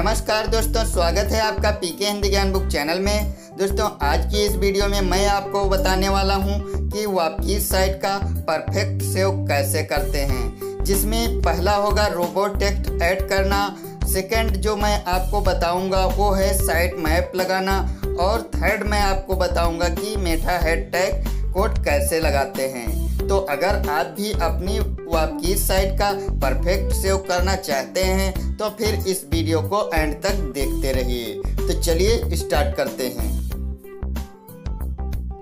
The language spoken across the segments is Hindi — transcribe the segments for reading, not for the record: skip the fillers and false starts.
नमस्कार दोस्तों, स्वागत है आपका पीके हिंदी ज्ञान बुक चैनल में। दोस्तों आज की इस वीडियो में मैं आपको बताने वाला हूं कि वापकीज साइट का परफेक्ट सेव कैसे करते हैं, जिसमें पहला होगा रोबोट टेक्स्ट ऐड करना, सेकंड जो मैं आपको बताऊंगा वो है साइट मैप लगाना, और थर्ड मैं आपको बताऊंगा कि मेटा हेड टैग कोड कैसे लगाते हैं। तो अगर आप भी अपनी वापकीज साइट का परफेक्ट सेव करना चाहते हैं तो फिर इस वीडियो को एंड तक देखते रहिए। तो चलिए स्टार्ट करते हैं।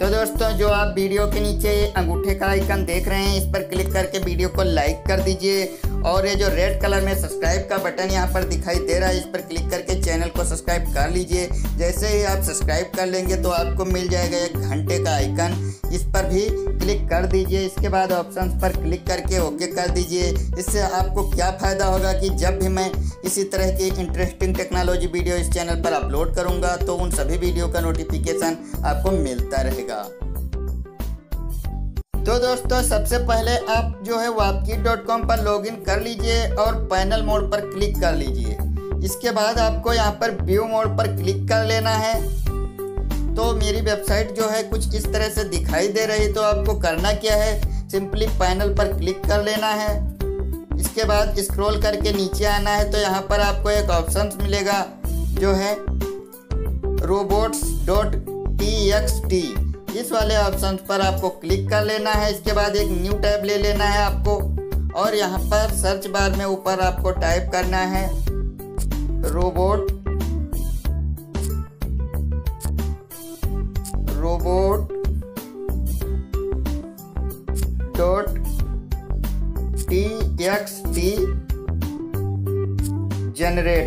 तो दोस्तों जो आप वीडियो के नीचे अंगूठे का आइकन देख रहे हैं, इस पर क्लिक करके वीडियो को लाइक कर दीजिए, और ये जो रेड कलर में सब्सक्राइब का बटन यहाँ पर दिखाई दे रहा है, इस पर क्लिक करके चैनल को सब्सक्राइब कर लीजिए। जैसे ही आप सब्सक्राइब कर लेंगे तो आपको मिल जाएगा एक घंटे का आइकन, इस पर भी क्लिक कर दीजिए। इसके बाद ऑप्शंस पर क्लिक करके ओके कर दीजिए। इससे आपको क्या फ़ायदा होगा कि जब भी मैं इसी तरह की इंटरेस्टिंग टेक्नोलॉजी वीडियो इस चैनल पर अपलोड करूँगा तो उन सभी वीडियो का नोटिफिकेशन आपको मिलता रहेगा। तो दोस्तों सबसे पहले आप जो है wapkiz.com पर लॉगिन कर लीजिए और पैनल मोड पर क्लिक कर लीजिए। इसके बाद आपको यहाँ पर व्यू मोड पर क्लिक कर लेना है। तो मेरी वेबसाइट जो है कुछ इस तरह से दिखाई दे रही, तो आपको करना क्या है, सिंपली पैनल पर क्लिक कर लेना है। इसके बाद स्क्रॉल करके नीचे आना है, तो यहाँ पर आपको एक ऑप्शन मिलेगा जो है robots.txt, इस वाले ऑप्शन पर आपको क्लिक कर लेना है। इसके बाद एक न्यू टैब ले लेना है आपको, और यहाँ पर सर्च बार में ऊपर आपको टाइप करना है robots.txt जनरेट।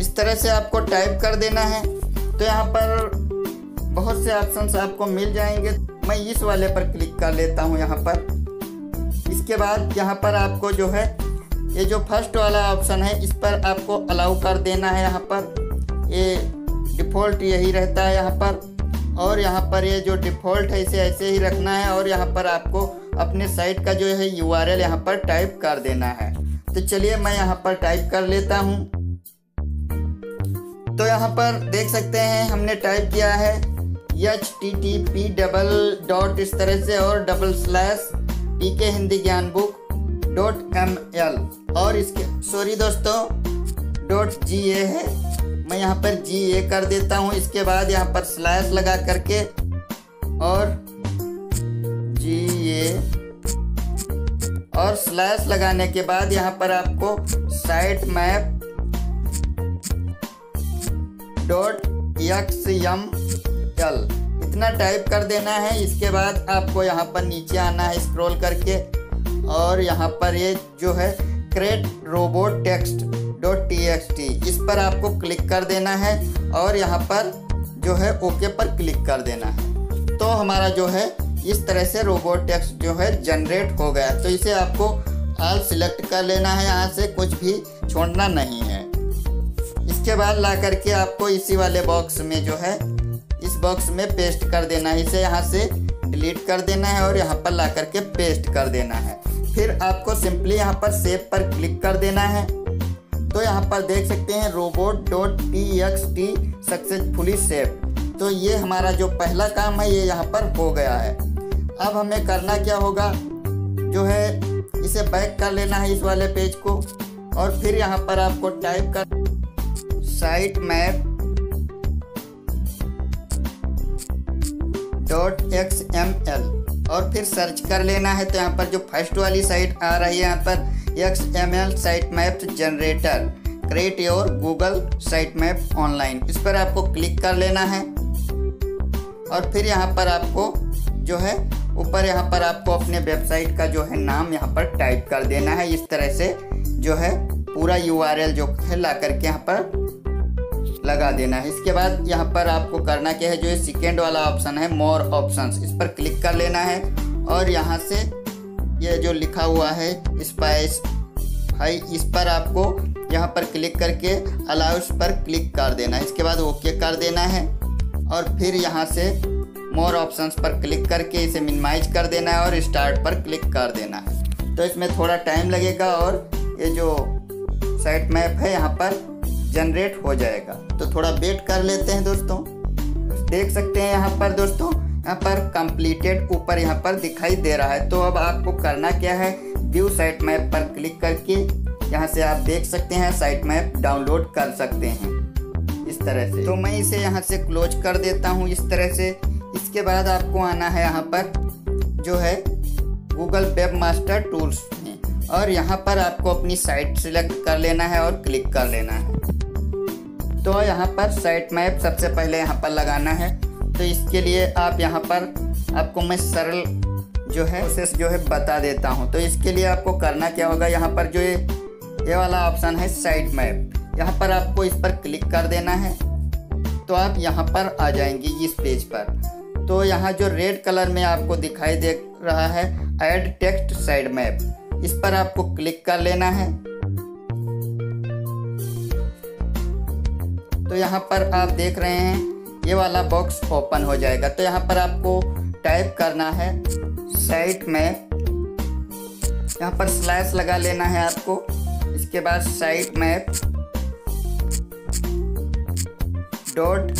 इस तरह से आपको टाइप कर देना है। तो यहाँ पर बहुत से ऑप्शंस आपको मिल जाएंगे, मैं इस वाले पर क्लिक कर लेता हूँ यहाँ पर। इसके बाद यहाँ पर आपको जो है ये जो फर्स्ट वाला ऑप्शन है इस पर आपको अलाउ कर देना है। यहाँ पर ये डिफ़ॉल्ट यही रहता है यहाँ पर, और यहाँ पर ये जो डिफ़ॉल्ट है इसे ऐसे ही रखना है, और यहाँ पर आपको अपने साइट का जो है URL यहाँ पर टाइप कर देना है। तो चलिए मैं यहाँ पर टाइप कर लेता हूँ। तो यहाँ पर देख सकते हैं हमने टाइप किया है http:// इस तरह से और pkhindigyanbook.ml और इसके सॉरी दोस्तों .ga है, मैं यहाँ पर ga कर देता हूँ। इसके बाद यहाँ पर स्लैश लगा करके और ga और स्लैश लगाने के बाद यहाँ पर आपको साइट मैप .xml इतना टाइप कर देना है। इसके बाद आपको यहाँ पर नीचे आना है स्क्रॉल करके, और यहाँ पर ये जो है क्रिएट रोबोट टेक्स्ट .txt इस पर आपको क्लिक कर देना है, और यहाँ पर जो है ओके पर क्लिक कर देना है। तो हमारा जो है इस तरह से रोबोट टेक्स्ट जो है जनरेट हो गया। तो इसे आपको ऑल सिलेक्ट कर लेना है, यहाँ से कुछ भी छोड़ना नहीं है। इसके बाद ला करके आपको इसी वाले बॉक्स में जो है इस बॉक्स में पेस्ट कर देना है, इसे यहाँ से डिलीट कर देना है और यहाँ पर ला करके पेस्ट कर देना है। फिर आपको सिंपली यहाँ पर सेव पर क्लिक कर देना है। तो यहाँ पर देख सकते हैं robot.txt सक्सेसफुली सेव। तो ये हमारा जो पहला काम है ये यहाँ पर हो गया है। अब हमें करना क्या होगा, जो है इसे बैक कर लेना है इस वाले पेज को, और फिर यहाँ पर आपको टाइप कर sitemap.xml और फिर सर्च कर लेना है। तो यहाँ पर जो फर्स्ट वाली साइट आ रही है यहाँ पर xml-sitemaps generator create your Google site map online, इस पर आपको क्लिक कर लेना है। और फिर यहाँ पर आपको जो है ऊपर यहाँ पर आपको अपने वेबसाइट का जो है नाम यहाँ पर टाइप कर देना है। इस तरह से जो है पूरा URL जो है ला करके यहाँ पर लगा देना है। इसके बाद यहाँ पर आपको करना क्या है, जो ये सेकेंड वाला ऑप्शन है मोर ऑप्शंस, इस पर क्लिक कर लेना है, और यहाँ से ये जो लिखा हुआ है स्पाइस हाई इस पर आपको यहाँ पर क्लिक करके अलाउस पर क्लिक कर देना है। इसके बाद ओके कर देना है, और फिर यहाँ से मोर ऑप्शंस पर क्लिक करके इसे मिनिमाइज कर देना है और स्टार्ट पर क्लिक कर देना है। तो इसमें थोड़ा टाइम लगेगा और ये जो साइट मैप है यहाँ पर जनरेट हो जाएगा। तो थोड़ा वेट कर लेते हैं दोस्तों। देख सकते हैं यहाँ पर दोस्तों, यहाँ पर कंप्लीटेड ऊपर यहाँ पर दिखाई दे रहा है। तो अब आपको करना क्या है, व्यू साइट मैप पर क्लिक करके यहाँ से आप देख सकते हैं साइट मैप डाउनलोड कर सकते हैं इस तरह से। तो मैं इसे यहाँ से क्लोज कर देता हूँ इस तरह से। इसके बाद आपको आना है यहाँ पर जो है गूगल वेबमास्टर टूल्स में, और यहाँ पर आपको अपनी साइट सिलेक्ट कर लेना है और क्लिक कर लेना है। तो यहाँ पर साइट मैप सबसे पहले यहाँ पर लगाना है। तो इसके लिए आप यहाँ पर आपको मैं सरल जो है प्रोसेस जो है बता देता हूँ। तो इसके लिए आपको करना क्या होगा, यहाँ पर जो ये वाला ऑप्शन है साइट मैप, यहाँ पर आपको इस पर क्लिक कर देना है। तो आप यहाँ पर आ जाएंगे इस पेज पर। तो यहाँ जो रेड कलर में आपको दिखाई दे रहा है ऐड टेक्स्ट साइट मैप, इस पर आपको क्लिक कर लेना है। तो यहाँ पर आप देख रहे हैं ये वाला बॉक्स ओपन हो जाएगा। तो यहाँ पर आपको टाइप करना है साइट मैप, यहाँ पर स्लैश लगा लेना है आपको। इसके बाद साइट मैप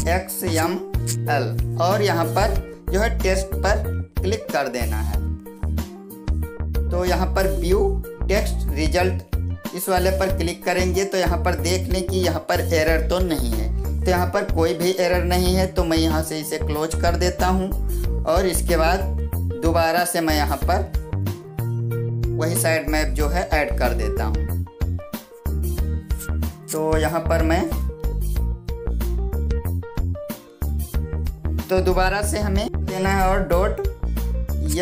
.xml और यहाँ पर जो है टेक्स्ट पर क्लिक कर देना है। तो यहाँ पर व्यू टेक्स्ट रिजल्ट इस वाले पर क्लिक करेंगे। तो यहाँ पर देख लें कि यहाँ पर एरर तो नहीं है। तो यहाँ पर कोई भी एरर नहीं है। तो मैं यहाँ से इसे क्लोज कर देता हूँ और इसके बाद दोबारा से मैं यहाँ पर वही साइट मैप जो है ऐड कर देता हूँ। तो यहाँ पर मैं तो दोबारा से हमें देना है और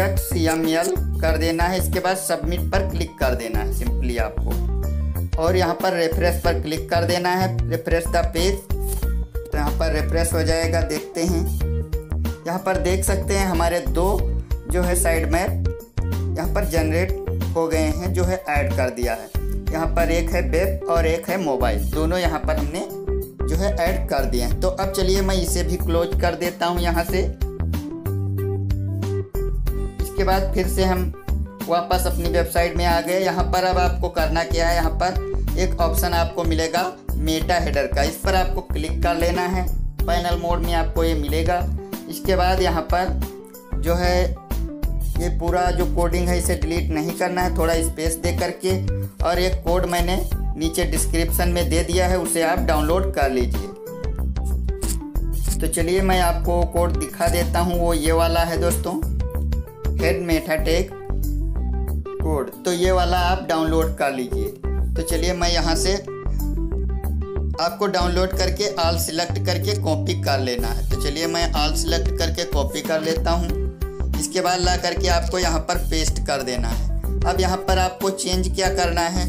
.xml कर देना है। इसके बाद सबमिट पर क्लिक कर देना है सिंपली आपको, और यहाँ पर रेफ्रेश पर क्लिक कर देना है, रेफ्रेश द पेज। तो यहाँ पर रेफ्रेश हो जाएगा, देखते हैं। यहाँ पर देख सकते हैं हमारे दो जो है साइट मैप यहाँ पर जनरेट हो गए हैं, जो है ऐड कर दिया है। यहाँ पर एक है वेब और एक है मोबाइल, दोनों यहाँ पर हमने जो है ऐड कर दिए हैं। तो अब चलिए मैं इसे भी क्लोज कर देता हूँ यहाँ से। इसके बाद फिर से हम वापस अपनी वेबसाइट में आ गए। यहाँ पर अब आपको करना क्या है, यहाँ पर एक ऑप्शन आपको मिलेगा मेटा हेडर का, इस पर आपको क्लिक कर लेना है। पैनल मोड में आपको ये मिलेगा। इसके बाद यहाँ पर जो है ये पूरा जो कोडिंग है इसे डिलीट नहीं करना है, थोड़ा स्पेस दे करके, और एक कोड मैंने नीचे डिस्क्रिप्शन में दे दिया है, उसे आप डाउनलोड कर लीजिए। तो चलिए मैं आपको कोड दिखा देता हूँ, वो ये वाला है दोस्तों, हेड मेटा टैग कोड। तो ये वाला आप डाउनलोड कर लीजिए। तो चलिए मैं यहाँ से आपको डाउनलोड करके ऑल सिलेक्ट करके कॉपी कर लेना है। तो चलिए मैं ऑल सिलेक्ट करके कॉपी कर लेता हूँ। इसके बाद ला करके आपको यहाँ पर पेस्ट कर देना है। अब यहाँ पर आपको चेंज क्या करना है,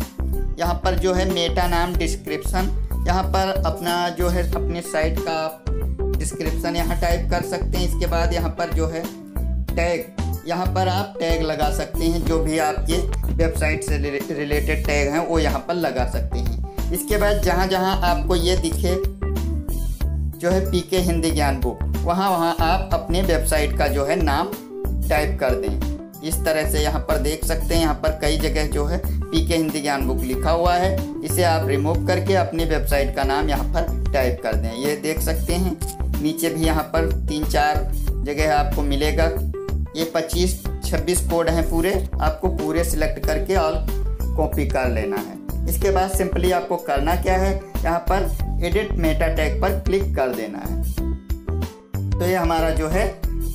यहाँ पर जो है मेटा नाम डिस्क्रिप्शन, यहाँ पर अपना जो है अपने साइट का आप डिस्क्रिप्शन यहाँ टाइप कर सकते हैं। इसके बाद यहाँ पर जो है टैग, यहाँ पर आप टैग लगा सकते हैं, जो भी आपके वेबसाइट से रिलेटेड टैग हैं वो यहाँ पर लगा सकते हैं। इसके बाद जहाँ जहाँ आपको ये दिखे जो है पीके हिंदी ज्ञान बुक, वहाँ वहाँ आप अपने वेबसाइट का जो है नाम टाइप कर दें इस तरह से। यहाँ पर देख सकते हैं यहाँ पर कई जगह जो है पीके हिंदी ज्ञान बुक लिखा हुआ है, इसे आप रिमूव करके अपनी वेबसाइट का नाम यहाँ पर टाइप कर दें। ये देख सकते हैं नीचे भी यहाँ पर 3-4 जगह आपको मिलेगा। ये 25-26 कोड हैं पूरे, आपको पूरे सिलेक्ट करके और कॉपी कर लेना है। इसके बाद सिंपली आपको करना क्या है, यहाँ पर एडिट मेटा टैग पर क्लिक कर देना है। तो ये हमारा जो है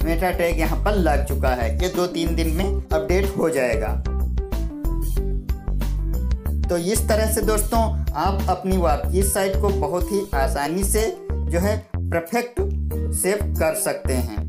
मेटा टैग यहाँ पर लग चुका है, ये 2-3 दिन में अपडेट हो जाएगा। तो इस तरह से दोस्तों आप अपनी वापकीज साइट को बहुत ही आसानी से जो है परफेक्ट सेव कर सकते हैं।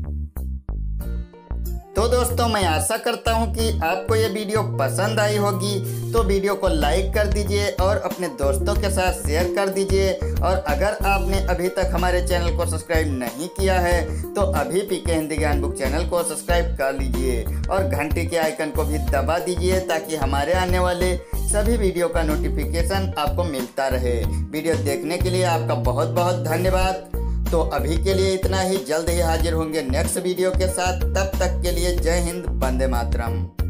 तो दोस्तों मैं आशा करता हूँ कि आपको ये वीडियो पसंद आई होगी। तो वीडियो को लाइक कर दीजिए और अपने दोस्तों के साथ शेयर कर दीजिए, और अगर आपने अभी तक हमारे चैनल को सब्सक्राइब नहीं किया है तो अभी पीके हिंदी ज्ञान बुक चैनल को सब्सक्राइब कर लीजिए और घंटी के आइकन को भी दबा दीजिए, ताकि हमारे आने वाले सभी वीडियो का नोटिफिकेशन आपको मिलता रहे। वीडियो देखने के लिए आपका बहुत बहुत धन्यवाद। तो अभी के लिए इतना ही, जल्द ही हाजिर होंगे नेक्स्ट वीडियो के साथ। तब तक के लिए जय हिंद, वंदे मातरम।